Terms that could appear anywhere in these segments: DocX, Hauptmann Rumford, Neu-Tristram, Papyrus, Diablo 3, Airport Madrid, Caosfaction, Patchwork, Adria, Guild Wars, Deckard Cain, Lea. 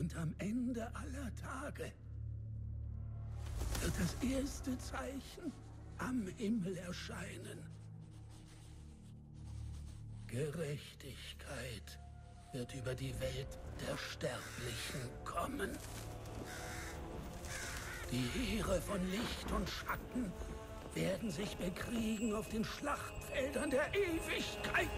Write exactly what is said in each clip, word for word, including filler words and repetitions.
Und am Ende aller Tage wird das erste Zeichen am Himmel erscheinen. Gerechtigkeit wird über die Welt der Sterblichen kommen. Die Heere von Licht und Schatten werden sich bekriegen auf den Schlachtfeldern der Ewigkeit.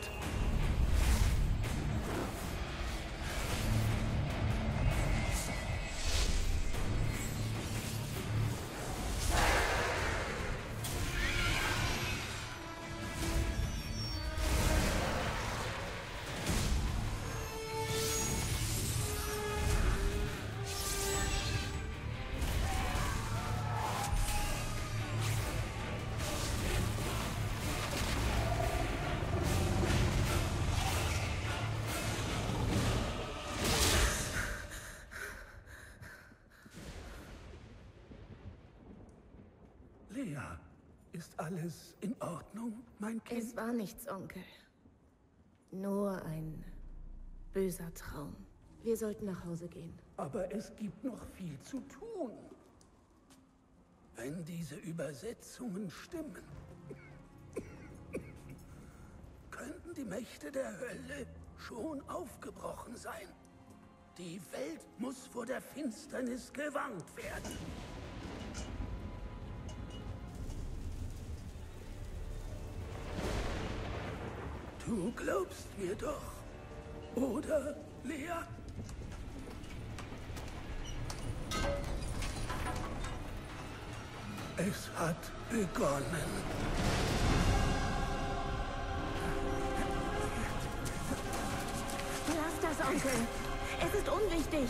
Lea, ist alles in Ordnung, mein Kind? Es war nichts, Onkel. Nur ein böser Traum. Wir sollten nach Hause gehen. Aber es gibt noch viel zu tun. Wenn diese Übersetzungen stimmen, könnten die Mächte der Hölle schon aufgebrochen sein. Die Welt muss vor der Finsternis gewarnt werden. Du glaubst mir doch, oder, Lea? Es hat begonnen. Lass das, Onkel. Es ist unwichtig.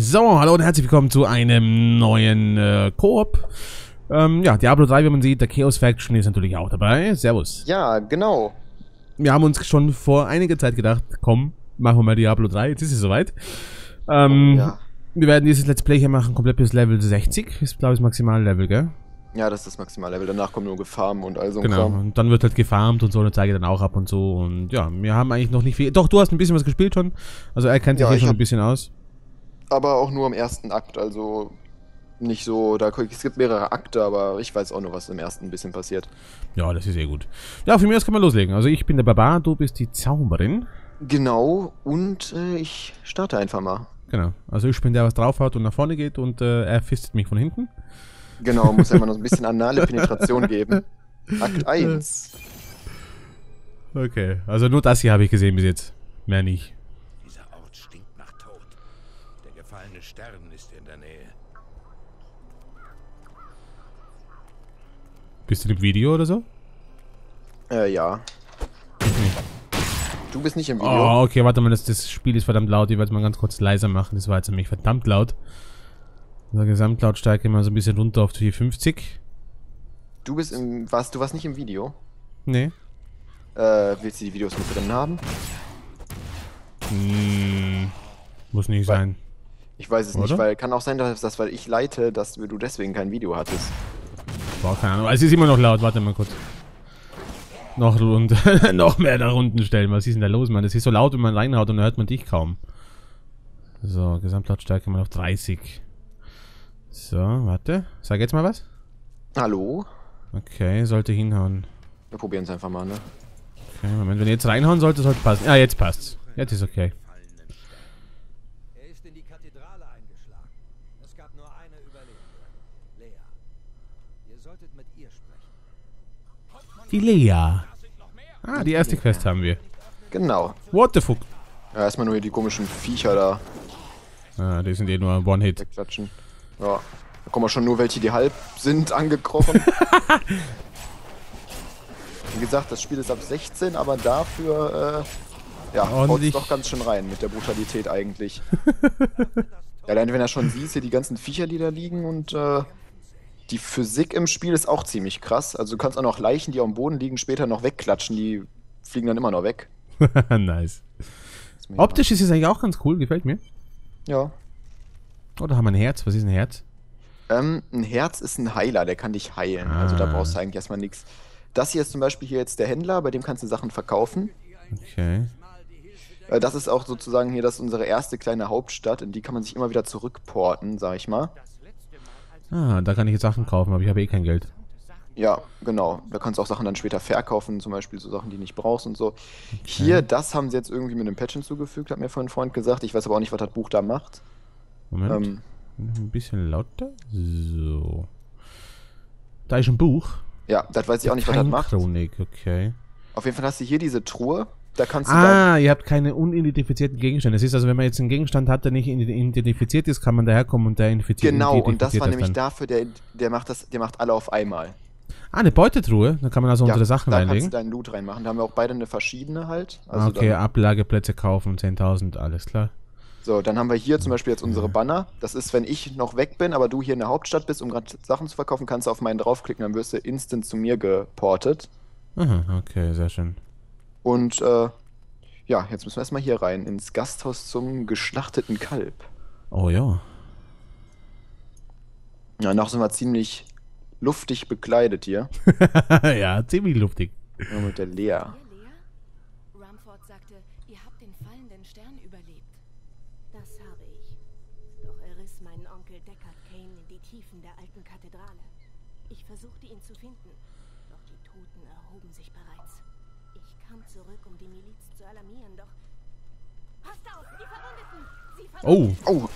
So, hallo und herzlich willkommen zu einem neuen äh, Koop. Ähm, ja, Diablo drei, wie man sieht, der Chaos Faction ist natürlich auch dabei. Servus. Ja, genau. Wir haben uns schon vor einiger Zeit gedacht, komm, machen wir mal Diablo drei, jetzt ist es soweit. Ähm, ja. Wir werden dieses Let's Play hier machen, komplett bis Level sechzig, ist glaube ich das maximale Level, gell? Ja, das ist das maximale Level, danach kommt nur Gefarmen und all so ein Kram. Genau, und dann wird halt gefarmt und so, und zeige ich dann auch ab und so. Und ja, wir haben eigentlich noch nicht viel, doch du hast ein bisschen was gespielt schon, also er kennt sich ja, hier schon ein bisschen aus. Aber auch nur im ersten Akt, also nicht so, da es gibt mehrere Akte, aber ich weiß auch nur, was im ersten ein bisschen passiert. Ja, das ist eh gut. Ja, für mich aus können wir loslegen. Also ich bin der Barbar, du bist die Zauberin. Genau, und äh, ich starte einfach mal. Genau, also ich bin der, was drauf hat und nach vorne geht und äh, er fistet mich von hinten. Genau, muss einfach noch so ein bisschen anale Penetration geben. Akt eins. Okay, also nur das hier habe ich gesehen bis jetzt, mehr nicht. Gefallene Stern ist in der Nähe. Bist du im Video oder so? Äh, ja. Okay. Du bist nicht im Video. Oh, okay, warte mal, das, das Spiel ist verdammt laut. Ich werde mal ganz kurz leiser machen. Das war jetzt nämlich verdammt laut. Unsere Gesamtlautstärke mal so ein bisschen runter auf vierhundertfünfzig. Du bist im... Was, du warst nicht im Video? Nee. Äh, willst du die Videos mit drin haben? Hm, muss nicht sein. Ich weiß es Oder? nicht, weil kann auch sein, dass das, weil ich leite, dass du deswegen kein Video hattest. Boah, keine Ahnung. Es ist immer noch laut, warte mal kurz. Noch runter, noch mehr da unten stellen. Was ist denn da los, Mann? Das ist so laut, wenn man reinhaut und dann hört man dich kaum. So, Gesamtlautstärke mal auf dreißig. So, warte. Sag jetzt mal was. Hallo? Okay, sollte hinhauen. Wir probieren es einfach mal, ne? Okay, Moment, wenn ihr jetzt reinhauen sollte, sollte es passen. Ah, jetzt passt's. Jetzt ist okay. Die Lea. Ah, die erste Quest haben wir. Genau. What the fuck? Ja, erstmal nur hier die komischen Viecher da. Ah, die sind eh nur One-Hit. Klatschen. Ja, da kommen wir schon nur welche, die halb sind, angekrochen. Wie gesagt, das Spiel ist ab sechzehn, aber dafür Ja, haut doch ganz schön rein mit der Brutalität eigentlich. Ja, allein wenn er schon siehst, hier die ganzen Viecher, die da liegen und äh, die Physik im Spiel ist auch ziemlich krass. Also du kannst auch noch Leichen, die auf dem Boden liegen, später noch wegklatschen, die fliegen dann immer noch weg. Nice. Ist Optisch ist es eigentlich auch ganz cool, gefällt mir. Ja. Oh, da haben wir ein Herz. Was ist ein Herz? Ähm, ein Herz ist ein Heiler, der kann dich heilen. Ah. Also da brauchst du eigentlich erstmal nichts. Das hier ist zum Beispiel hier jetzt der Händler, bei dem kannst du Sachen verkaufen. Okay. Das ist auch sozusagen hier, das ist unsere erste kleine Hauptstadt, in die kann man sich immer wieder zurückporten, sag ich mal. Ah, da kann ich jetzt Sachen kaufen, aber ich habe eh kein Geld. Ja, genau. Da kannst du auch Sachen dann später verkaufen, zum Beispiel so Sachen, die du nicht brauchst und so. Okay. Hier, das haben sie jetzt irgendwie mit einem Patch hinzugefügt, hat mir vorhin ein Freund gesagt. Ich weiß aber auch nicht, was das Buch da macht. Moment, ähm, ein bisschen lauter. So. Da ist ein Buch. Ja, das weiß ich auch nicht, was das macht. Chronik, okay. Auf jeden Fall hast du hier diese Truhe. Da kannst du ah, ihr habt keine unidentifizierten Gegenstände. Das ist also, wenn man jetzt einen Gegenstand hat, der nicht identifiziert ist, kann man daherkommen und der identifiziert. Genau, und das war das nämlich dann. Dafür, der, der macht das, der macht alle auf einmal. Ah, eine Beutetruhe? Da kann man also ja, unsere Sachen da reinlegen. Da kannst du deinen Loot reinmachen. Da haben wir auch beide eine verschiedene halt. Also okay, Ablageplätze kaufen, zehntausend, alles klar. So, dann haben wir hier zum Beispiel jetzt unsere Banner. Das ist, wenn ich noch weg bin, aber du hier in der Hauptstadt bist, um gerade Sachen zu verkaufen, kannst du auf meinen draufklicken, dann wirst du instant zu mir geportet. Aha, okay, sehr schön. Und äh, ja, jetzt müssen wir erstmal hier rein, ins Gasthaus zum geschlachteten Kalb. Oh ja. Ja, noch sind wir ziemlich luftig bekleidet hier. Ja, ziemlich luftig. Ja, mit der Lea. Lea? Rumford sagte, ihr habt den fallenden Stern überlebt. Das habe ich. Doch er riss meinen Onkel Deckard Cain in die Tiefen der alten Kathedrale. Ich versuchte ihn zu finden, doch die Toten erhoben sich bereits. Ich kam zurück, um die Miliz zu alarmieren, doch... Passt auf, die Verwundeten! Sie verwundeten! Oh, oh!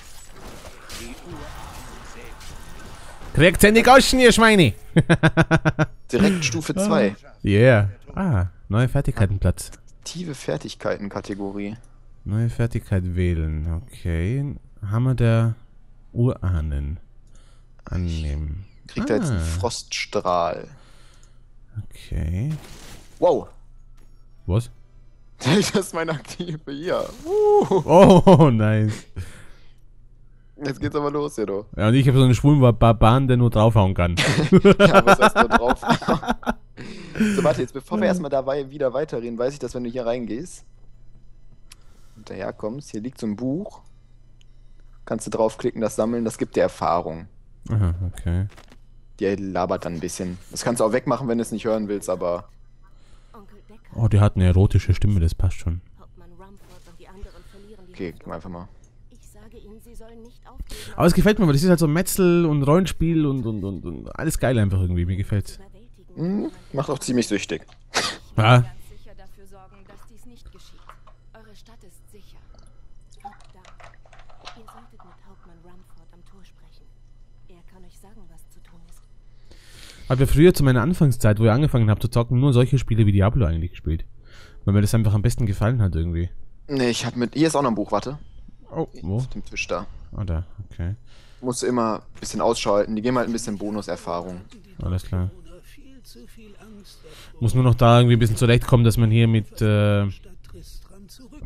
Kriegt ihr die Goschen, ihr Schweine! Direkt Stufe zwei. Yeah. Ah, neue Fertigkeitenplatz. Aktive Fertigkeiten-Kategorie. Neue Fertigkeit wählen, okay. Hammer der Urahnen. Annehmen. Kriegt ah. er jetzt einen Froststrahl. Okay. Wow! Was? Das ist meine aktive hier. Uh. Oh, nice. Jetzt geht's aber los hier, du. Ja, und ich habe so einen schwulen Barbaren, der nur draufhauen kann. Ja, was heißt nur draufhauen? So, warte, jetzt bevor wir erstmal dabei wieder weiterreden, weiß ich, dass wenn du hier reingehst und daherkommst, hier liegt so ein Buch, kannst du draufklicken, das sammeln, das gibt dir Erfahrung. Aha, okay. Die labert dann ein bisschen. Das kannst du auch wegmachen, wenn du es nicht hören willst, aber... Oh, die hat eine erotische Stimme, das passt schon. Okay, gehen wir einfach mal. Aber es gefällt mir, weil das ist halt so Metzel und Rollenspiel und, und, und, und alles geil einfach irgendwie, mir gefällt's. Mhm, macht auch ziemlich süchtig. Ja. Habe ja früher zu meiner Anfangszeit, wo ich angefangen habe zu zocken, nur solche Spiele wie Diablo eigentlich gespielt. Weil mir das einfach am besten gefallen hat irgendwie. Ne, ich hab mit... Hier ist auch noch ein Buch, warte. Oh, wo? Auf dem Tisch da. Oh, da, okay. Musst du immer ein bisschen Ausschau halten. Die geben halt ein bisschen Bonuserfahrung. Alles klar. Muss nur noch da irgendwie ein bisschen zurechtkommen, dass man hier mit... Äh,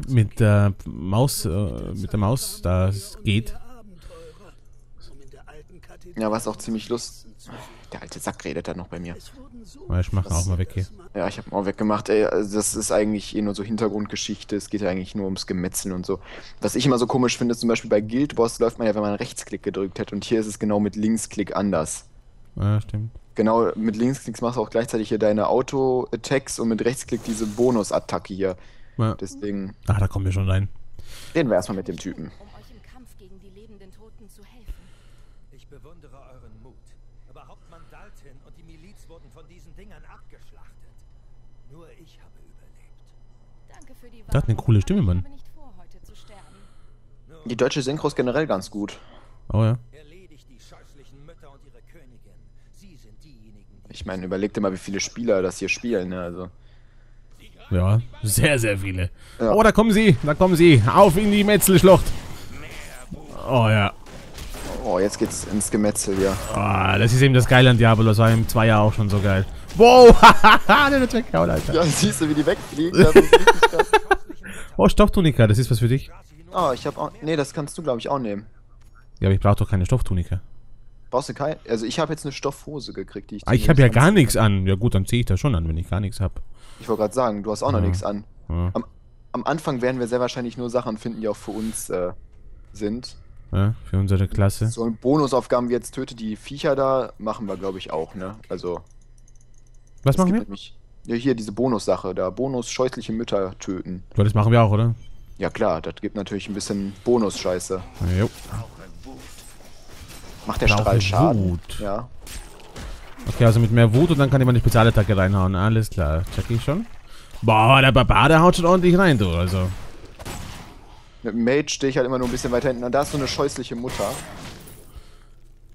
mit der äh, Maus... Äh, mit der Maus da geht. Ja, was auch ziemlich lustig... Der alte Sack redet da noch bei mir. Ich mach das, auch mal weg hier. Ja, ich hab ihn auch weggemacht. Ey, also das ist eigentlich eh nur so Hintergrundgeschichte. Es geht ja eigentlich nur ums Gemetzeln und so. Was ich immer so komisch finde, ist zum Beispiel bei Guild Wars läuft man ja, wenn man Rechtsklick gedrückt hat. Und hier ist es genau mit Linksklick anders. Ja, stimmt. Genau, mit Linksklick machst du auch gleichzeitig hier deine Auto-Attacks und mit Rechtsklick diese Bonus-Attacke hier. Ja. Deswegen... Ach, da kommen wir schon rein. Reden wir erstmal mit dem Typen. Um euch im Kampf gegen die lebenden Toten zu helfen. Ich bewundere euren Mut. Aber Hauptmann Dalton und die Miliz wurden von diesen Dingern abgeschlachtet. Nur ich habe überlebt. Danke für die Warnung. Das hat eine coole Stimme, Mann. Die deutsche Synchro ist generell ganz gut. Oh ja. Ich meine, überleg dir mal, wie viele Spieler das hier spielen, ne? Also. Ja, sehr, sehr viele. Ja. Oh, da kommen sie, da kommen sie. Auf in die Metzelschlucht. Oh ja. Oh, jetzt geht's ins Gemetzel, ja. Oh, das ist eben das Geile an Diablo, das war im Zweier auch schon so geil. Wow, der wird weggehauen, Alter. Ja, siehst du, wie die wegfliegen? Das ist richtig krass. Oh, Stofftunika, das ist was für dich. Oh, ich hab auch... Nee, das kannst du, glaube ich, auch nehmen. Ja, aber ich brauche doch keine Stofftunika. Brauchst du keine? Also ich habe jetzt eine Stoffhose gekriegt, die ich... Ah, ich habe ja gar nichts an. Ja gut, dann ziehe ich das schon an, wenn ich gar nichts habe. Ich wollte gerade sagen, du hast auch ja. noch nichts an. Ja. Am, am Anfang werden wir sehr wahrscheinlich nur Sachen finden, die auch für uns äh, sind. Ja, für unsere Klasse. So ein Bonusaufgaben wie jetzt töte die Viecher da, machen wir, glaube ich, auch, ne? Also... Was machen wir? Halt ja, hier diese Bonussache da. Bonus scheußliche Mütter töten. So, das machen wir auch, oder? Ja klar, das gibt natürlich ein bisschen Bonus-Scheiße. Jo. Macht der Strahl Schaden. Wut. Ja. Okay, also mit mehr Wut und dann kann ich meine Spezialattacke reinhauen. Alles klar, check ich schon. Boah, der Barbar, der haut schon ordentlich rein, du, also. Mit dem Mage stehe ich halt immer nur ein bisschen weiter hinten. Da ist so eine scheußliche Mutter.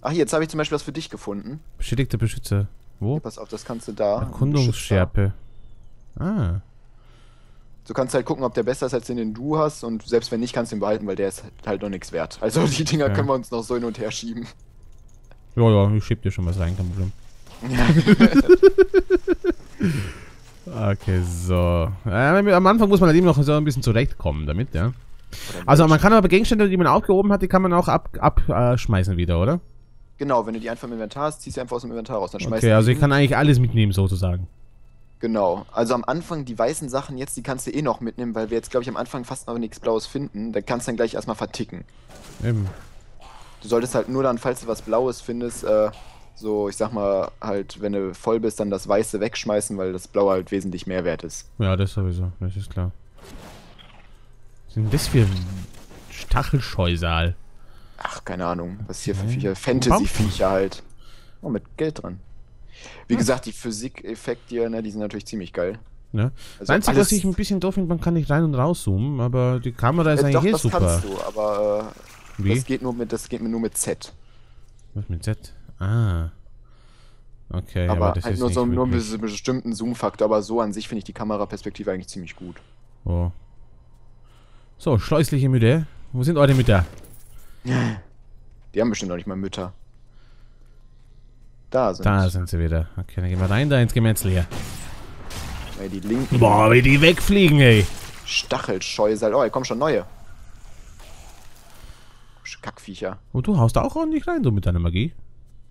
Ach, hier, jetzt habe ich zum Beispiel was für dich gefunden. Beschädigte Beschützer. Wo? Ja, pass auf, das kannst du da. Erkundungsschärpe. Ah. So kannst du halt gucken, ob der besser ist als den, den du hast. Und selbst wenn nicht, kannst du ihn behalten, weil der ist halt noch nichts wert. Also die Dinger ja. können wir uns noch so hin und her schieben. Ja, ja, ich schieb dir schon was rein, kein Problem. Okay, so. Äh, am Anfang muss man halt eben noch so ein bisschen zurechtkommen damit, ja. Also man kann aber Gegenstände, die man aufgehoben hat, die kann man auch abschmeißen ab, äh, wieder, oder? Genau, wenn du die einfach im Inventar hast, ziehst du einfach aus dem Inventar raus. Dann schmeißt okay, also ich kann eigentlich alles mitnehmen, sozusagen. Genau, also am Anfang die weißen Sachen jetzt, die kannst du eh noch mitnehmen, weil wir jetzt, glaube ich, am Anfang fast noch nichts Blaues finden. Da kannst du dann gleich erstmal verticken. Eben. Du solltest halt nur dann, falls du was Blaues findest, äh, so, ich sag mal, halt, wenn du voll bist, dann das Weiße wegschmeißen, weil das Blaue halt wesentlich mehr wert ist. Ja, das sowieso, das ist klar. Was sind das für Stachelscheusal? Ach, keine Ahnung, was hier für Viecher, Fantasy-Viecher halt. Oh, mit Geld dran. Wie gesagt, die Physik-Effekte, ne, die sind natürlich ziemlich geil. Ja. Also meinst du, dass ich ein bisschen doof bin, man kann nicht rein und rauszoomen, aber die Kamera ist äh, eigentlich doch, eh das super. Kannst du, aber äh, das geht nur mit, das geht mir nur mit Z. Was mit Z? Ah. Okay. Aber, aber das halt ist nur so nur mit einem bestimmten Zoom-Faktor, aber so an sich finde ich die Kameraperspektive eigentlich ziemlich gut. Oh. So, scheußliche Mütter. Wo sind eure Mütter? Die haben bestimmt noch nicht mal Mütter. Da sind, da sind sie wieder. Okay, dann gehen wir rein da ins Gemetzel hier. Ey, die linken. Boah, wie die wegfliegen, ey. Stachelscheusal. Oh, hier kommen schon neue. Kackviecher. Und du haust da auch ordentlich rein, so mit deiner Magie.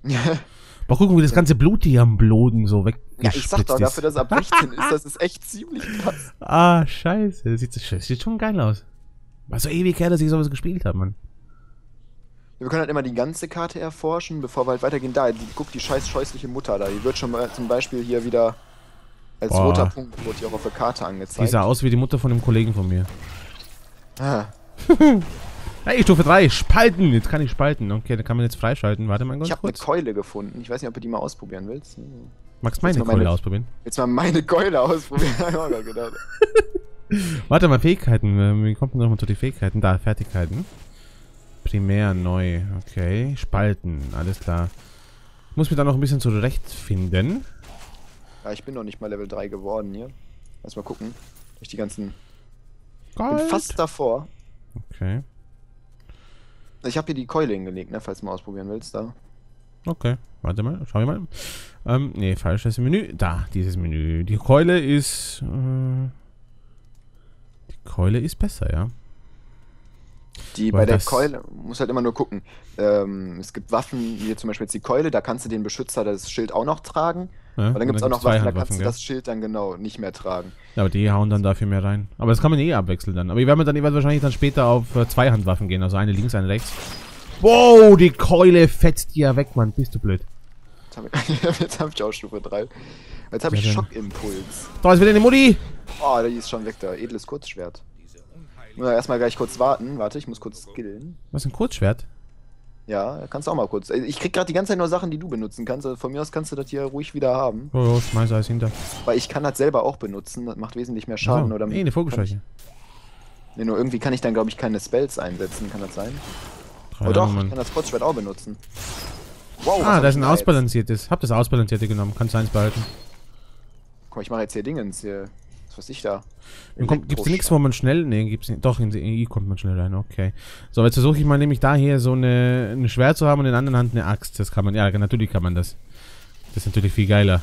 Mal gucken, wie das ganze Blut hier am Boden so weg. Ja, ich sag doch, ist. Dafür, dass er ab sechzehn ist, das ist echt ziemlich krass. Ah, scheiße. Sieht, sieht schon geil aus. War so ewig her, dass ich sowas gespielt habe, Mann. Wir können halt immer die ganze Karte erforschen, bevor wir halt weitergehen. Da, die, guck, die scheiß scheußliche Mutter da. Die wird schon mal zum Beispiel hier wieder als Boah. roter Punkt, wird die auch auf der Karte angezeigt. Die sah aus wie die Mutter von einem Kollegen von mir. Ah. Hey, Stufe drei, spalten! Jetzt kann ich spalten. Okay, da kann man jetzt freischalten. Warte mal ganz ich hab kurz. Ich habe eine Keule gefunden. Ich weiß nicht, ob du die mal ausprobieren willst. Magst du meine, meine Keule ausprobieren? Jetzt mal meine Keule ausprobieren. Warte mal, Fähigkeiten. Wie kommt man nochmal zu den Fähigkeiten? Da, Fertigkeiten. Primär neu, okay. Spalten, alles klar. Ich muss mich da noch ein bisschen zurechtfinden. Ja, ich bin noch nicht mal Level drei geworden hier. Lass mal gucken. Durch die ganzen. Gold. Bin fast davor. Okay. Ich habe hier die Keule hingelegt, ne? Falls du mal ausprobieren willst, da. Okay, warte mal, schau mal. Ähm, ne, falsches Menü. Da, dieses Menü. Die Keule ist. Äh, die Keule ist besser, ja. Die Weil bei der Keule, muss halt immer nur gucken, ähm, es gibt Waffen, wie zum Beispiel jetzt die Keule, da kannst du den Beschützer das Schild auch noch tragen, ja, aber dann gibt es auch noch Waffen, da kannst du das Schild dann genau nicht mehr tragen. Ja, aber die hauen dann dafür mehr rein. Aber das kann man eh abwechseln dann. Aber ich werde dann wahrscheinlich dann später auf äh, Zweihandwaffen gehen, also eine links, eine rechts. Wow, die Keule fetzt dir ja weg, Mann, bist du blöd. Jetzt habe ich auch Stufe drei. Jetzt habe ich ja, Schockimpuls. Da ist wieder eine Mutti! Oh, die ist schon weg da, edles Kurzschwert. Erstmal gleich kurz warten. Warte, ich muss kurz skillen. Was, ein Kurzschwert? Ja, kannst du auch mal kurz. Ich krieg gerade die ganze Zeit nur Sachen, die du benutzen kannst. Also von mir aus kannst du das hier ruhig wieder haben. Oh, oh, schmeiß alles hinter. Weil ich kann das selber auch benutzen. Das macht wesentlich mehr Schaden. Oh, oder nee, eine Vogelscheuche. Nee, nur irgendwie kann ich dann, glaube ich, keine Spells einsetzen. Kann das sein? Keine oh doch, Mann. Ich kann das Kurzschwert auch benutzen. Wow, ah, das ist ein da ausbalanciertes. Jetzt? Hab das ausbalancierte genommen. Kannst du eins behalten. Guck mal, ich mache jetzt hier Dingens hier. Was ich da? Gibt's nichts, wo man schnell. Nee, gibt's nicht. Doch, in E I kommt man schnell rein, okay. So, jetzt versuche ich mal nämlich da hier so eine, eine Schwert zu haben und in der anderen Hand eine Axt. Das kann man, ja, natürlich kann man das. Das ist natürlich viel geiler.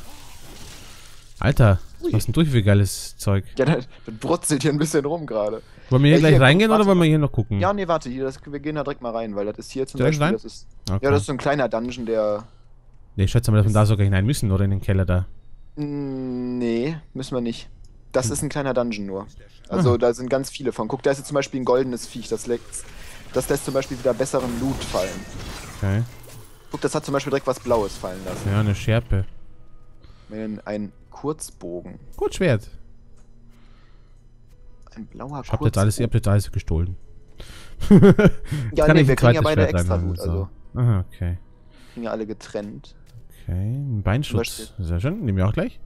Alter, ui, was denn durch für geiles Zeug. Ja, dann brutzelt hier ein bisschen rum gerade. Wollen wir hier ja, gleich hier reingehen oder wollen wir hier noch gucken? Ja, nee, warte, hier, das, wir gehen da direkt mal rein, weil das ist hier zum Beispiel, das ist, okay. Ja, das ist so ein kleiner Dungeon, der... Nee, ich schätze mal, dass wir da sogar hinein müssen, oder in den Keller da? Nee, müssen wir nicht. Das hm. ist ein kleiner Dungeon nur. Also ah. da sind ganz viele von. Guck, da ist jetzt zum Beispiel ein goldenes Viech, das lässt, das lässt zum Beispiel wieder besseren Loot fallen. Okay. Guck, das hat zum Beispiel direkt was Blaues fallen lassen. Ja, eine Schärpe. Ein Kurzbogen. Kurzschwert. Ein blauer ich hab Kurzbogen. Jetzt alles, ihr habt jetzt alles gestohlen. Ja, kann nee, wir kriegen ja beide extra Loot, also. So. Aha, okay. Wir kriegen ja alle getrennt. Okay, ein Beinschutz. Sehr schön, nehmen wir auch gleich.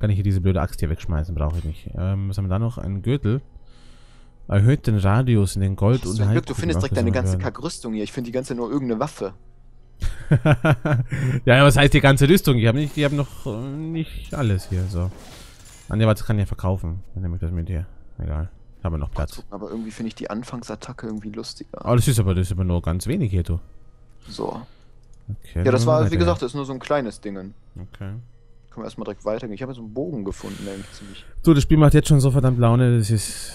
Kann ich hier diese blöde Axt hier wegschmeißen, brauche ich nicht. Ähm, was haben wir da noch? Ein Gürtel. Erhöht den Radius in den Gold Ach, und Heilkugeln. Du findest direkt deine ganze Kackrüstung hier. Ich finde die ganze nur irgendeine Waffe. Ja, was heißt die ganze Rüstung? Ich habe nicht, ich habe noch äh, nicht alles hier, so. Anja, was kann ich ja verkaufen? Dann nehme ich das mit hier. Egal. Ich habe noch Platz. Aber irgendwie finde ich die Anfangsattacke irgendwie lustiger. Oh, das ist aber, das ist aber nur ganz wenig hier, du. So. Okay, ja, das war, wie gesagt, das ist nur so ein kleines Dingen. Okay. Können wir erstmal direkt weitergehen. Ich habe jetzt einen Bogen gefunden, eigentlich ziemlich. So, das Spiel macht jetzt schon so verdammt Laune, das ist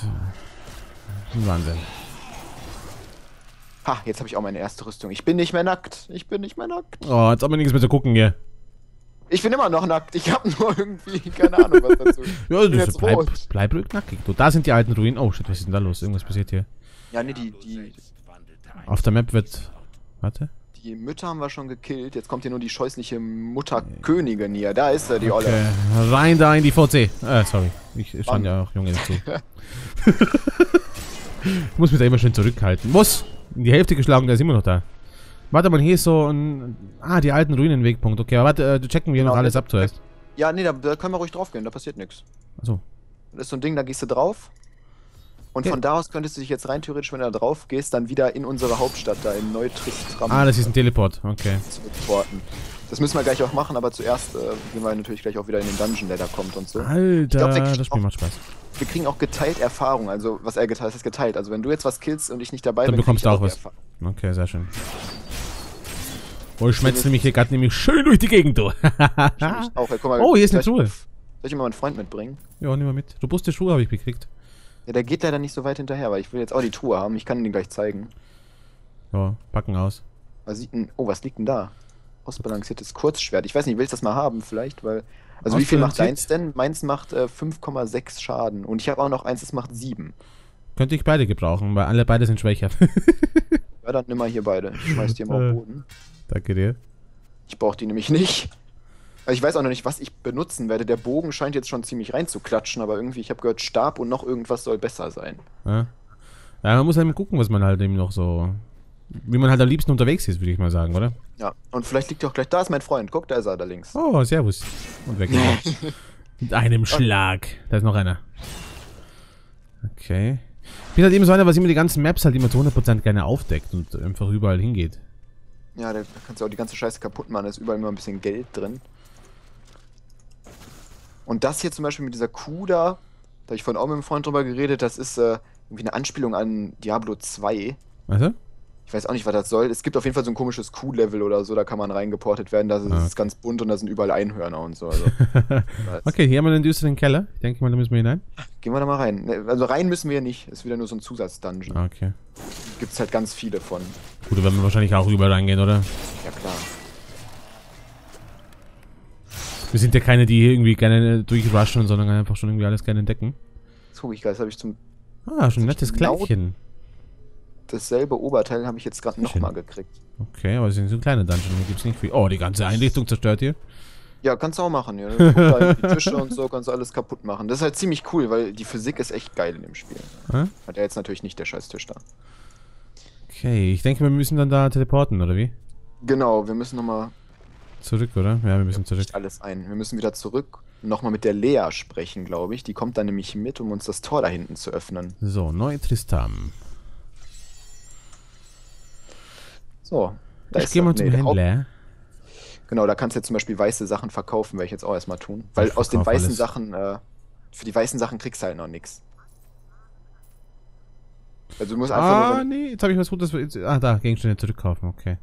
ein Wahnsinn. Ha, jetzt habe ich auch meine erste Rüstung. Ich bin nicht mehr nackt. Ich bin nicht mehr nackt. Oh, jetzt haben wir nichts mehr zu gucken hier. Ich bin immer noch nackt. Ich habe nur irgendwie keine Ahnung, was dazu. Ja, du bist bleib, bleib ruhig nackig. Du, da sind die alten Ruinen. Oh, shit, was ist denn da los? Irgendwas passiert hier. Ja, ne, die, die... Auf der Map wird... Warte. Die Mütter haben wir schon gekillt. Jetzt kommt hier nur die scheußliche Mutterkönigin hier. Da ist er, die Olle. Okay. Rein da in die V C. Äh, sorry. Ich stand ja auch Junge dazu. Ich muss mich da immer schön zurückhalten. Muss! In die Hälfte geschlagen, der ist immer noch da. Warte mal, hier ist so ein... Ah, die alten Ruinenwegpunkt. Okay, aber warte, checken wir genau, noch alles ab zuerst. Ja, nee, da, da können wir ruhig drauf gehen. Da passiert nichts. Achso. Das ist so ein Ding, da gehst du drauf. Und ja, von da aus könntest du dich jetzt rein theoretisch, wenn du da drauf gehst, dann wieder in unsere Hauptstadt, da in Neutristram. Ah, das ist ein Teleport, okay. Zurückporten. Das müssen wir gleich auch machen, aber zuerst äh, gehen wir natürlich gleich auch wieder in den Dungeon, der da kommt und so. Alter, ich glaub, das Spiel auch, macht Spaß. Wir kriegen auch geteilt Erfahrung, also was er geteilt ist, geteilt. Also wenn du jetzt was killst und ich nicht dabei dann bin, bekommst du auch was. Erfahrung. Okay, sehr schön. Oh, ich schmetzel mich hier gerade nämlich schön durch die Gegend, du. Auch, guck mal, oh, hier ist eine Schuhe. Soll ich immer meinen Freund mitbringen? Ja, nimm mal mit. Robuste Schuhe habe ich gekriegt. Ja, der geht leider nicht so weit hinterher, weil ich will jetzt auch die Truhe haben. Ich kann den gleich zeigen. Ja, packen aus. Was sieht denn, oh, was liegt denn da? Ausbalanciertes Kurzschwert. Ich weiß nicht, willst du das mal haben vielleicht? Weil, also wie viel macht deins denn? Meins macht äh, fünf Komma sechs Schaden. Und ich habe auch noch eins, das macht sieben. Könnte ich beide gebrauchen, weil alle beide sind schwächer. Ja, dann nimm mal hier beide. Ich schmeiß die mal auf den Boden. Danke dir. Ich brauche die nämlich nicht. Also ich weiß auch noch nicht, was ich benutzen werde. Der Bogen scheint jetzt schon ziemlich reinzuklatschen, aber irgendwie, ich habe gehört, Stab und noch irgendwas soll besser sein. Ja, ja, man muss halt mal gucken, was man halt eben noch so... Wie man halt am liebsten unterwegs ist, würde ich mal sagen, oder? Ja, und vielleicht liegt auch gleich... Da ist mein Freund, guck, da ist er, da links. Oh, servus. Und weg. Mit einem Schlag. Da ist noch einer. Okay. Ich bin halt eben so einer, was immer die ganzen Maps halt immer zu hundert Prozent gerne aufdeckt und einfach überall hingeht. Ja, da kannst du auch die ganze Scheiße kaputt machen, da ist überall immer ein bisschen Geld drin. Und das hier zum Beispiel mit dieser Kuh da, da habe ich vorhin auch mit einem Freund drüber geredet, das ist äh, irgendwie eine Anspielung an Diablo zwei. Also? Ich weiß auch nicht, was das soll. Es gibt auf jeden Fall so ein komisches Kuh-Level oder so, da kann man reingeportet werden, da ist es ganz bunt und da sind überall Einhörner und so. Also. Okay, hier haben wir den düsteren Keller. Ich denke mal, da müssen wir hinein. Gehen wir da mal rein. Also rein müssen wir nicht, ist wieder nur so ein Zusatzdungeon. Okay. Gibt es halt ganz viele von. Gut, da werden wir wahrscheinlich auch rüber reingehen, oder? Ja, klar. Wir sind ja keine, die hier irgendwie gerne durchrushen, sondern einfach schon irgendwie alles gerne entdecken. Jetzt guck ich gerade, das habe ich zum... Ah, schon ein nettes Kleidchen. Dasselbe Oberteil habe ich jetzt gerade nochmal gekriegt. Okay, aber es sind so kleine Dungeons, da gibt es nicht viel... Oh, die ganze Einrichtung zerstört hier. Ja, kannst du auch machen, ja. Guck da die Tische und so, kannst du alles kaputt machen. Das ist halt ziemlich cool, weil die Physik ist echt geil in dem Spiel. Hm? Hat er jetzt natürlich nicht, der scheiß Tisch da. Okay, ich denke, wir müssen dann da teleporten, oder wie? Genau, wir müssen nochmal... Zurück, oder? Ja, wir müssen zurück. Alles ein. Wir müssen wieder zurück. Nochmal mit der Lea sprechen, glaube ich. Die kommt dann nämlich mit, um uns das Tor da hinten zu öffnen. So, Neutristam. So. Da ich gehe mal zum Händler. Genau, da kannst du jetzt zum Beispiel weiße Sachen verkaufen, werde ich jetzt auch erstmal tun. Weil aus den weißen alles. Sachen, äh, für die weißen Sachen kriegst du halt noch nichts. Also du musst einfach. Ah, nee, jetzt habe ich was Gutes. Jetzt, ah, da, Gegenstände zurückkaufen, okay.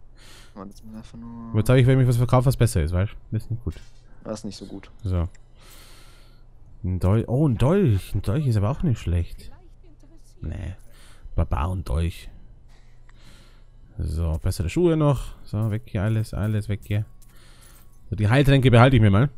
Jetzt habe ich, wenn ich was verkaufe, was besser ist, weißt du? Das ist nicht gut. Das ist nicht so gut. So. Ein Dolch. Oh, ein Dolch. Ein Dolch ist aber auch nicht schlecht. Nee. Barbar und Dolch. So, bessere Schuhe noch. So, weg hier alles, alles weg hier. So, die Heiltränke behalte ich mir mal.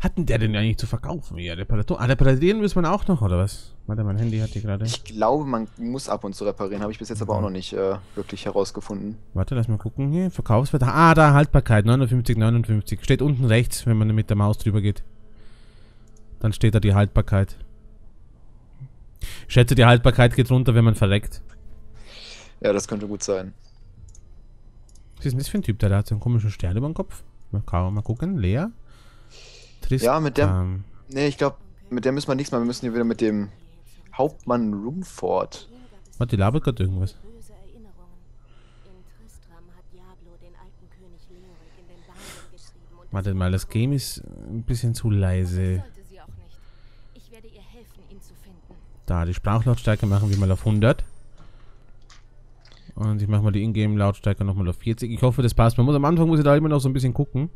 Hatten der denn eigentlich zu verkaufen hier? Reparatur. Ah, reparieren muss man auch noch, oder was? Warte, mein Handy hat hier gerade... Ich glaube, man muss ab und zu reparieren. Habe ich bis jetzt aber auch noch nicht äh, wirklich herausgefunden. Warte, lass mal gucken hier. Verkaufswert. Ah, da Haltbarkeit. neunundfünfzig, neunundfünfzig. Steht unten rechts, wenn man mit der Maus drüber geht. Dann steht da die Haltbarkeit. Ich schätze, die Haltbarkeit geht runter, wenn man verreckt. Ja, das könnte gut sein. Was ist denn das für ein Typ, der da hat so einen komischen Stern über dem Kopf? Mal, mal gucken. Lea? Trist, ja, mit der... Ähm, nee, ich glaube, mit der müssen wir nichts machen. Wir müssen hier wieder mit dem Hauptmann Rumford. Warte, die labert gerade irgendwas. Warte mal, das Game ist ein bisschen zu leise. Da, die Sprachlautstärke machen wir mal auf hundert. Und ich mache mal die Ingame-Lautstärke nochmal auf vierzig. Ich hoffe, das passt. Man muss am Anfang muss ich da immer noch so ein bisschen gucken,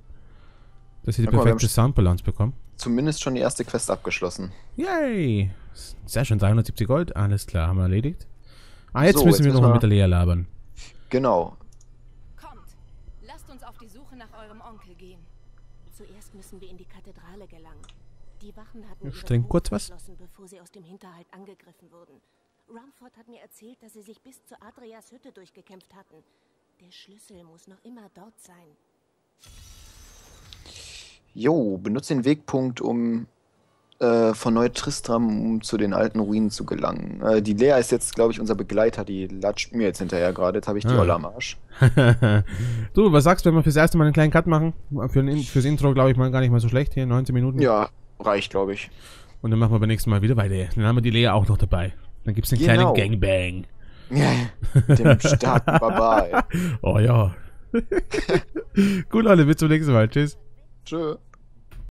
dass wir die perfekte Soundbalance bekommen. Zumindest schon die erste Quest abgeschlossen. Yay! Sehr schön, dreihundertsiebzig Gold. Alles klar, haben wir erledigt. Ah, jetzt so, müssen jetzt wir nochmal wir... mit der Lea labern. Genau. Kommt, lasst uns auf die Suche nach eurem Onkel gehen. Zuerst müssen wir in die Kathedrale gelangen. Die Wachen hatten streng kurz was, bevor sie aus dem Hinterhalt angegriffen wurden. Rumford hat mir erzählt, dass sie sich bis zu Adrias Hütte durchgekämpft hatten. Der Schlüssel muss noch immer dort sein. Jo, benutzt den Wegpunkt, um äh, von Neu-Tristram um zu den alten Ruinen zu gelangen. Äh, die Lea ist jetzt, glaube ich, unser Begleiter. Die latscht mir jetzt hinterher gerade. Jetzt habe ich die ah. Olle am Arsch. Du, was sagst du, wenn wir fürs erste Mal einen kleinen Cut machen? Für ein, fürs Intro, glaube ich, mal gar nicht mal so schlecht hier. neunzehn Minuten. Ja. Reicht, glaube ich. Und dann machen wir beim nächsten Mal wieder weiter. Dann haben wir die Lea auch noch dabei. Dann gibt es einen genau. kleinen Gangbang. Ja, mit dem starken Barbar. Oh ja. Gut, Leute, bis zum nächsten Mal. Tschüss. Tschö.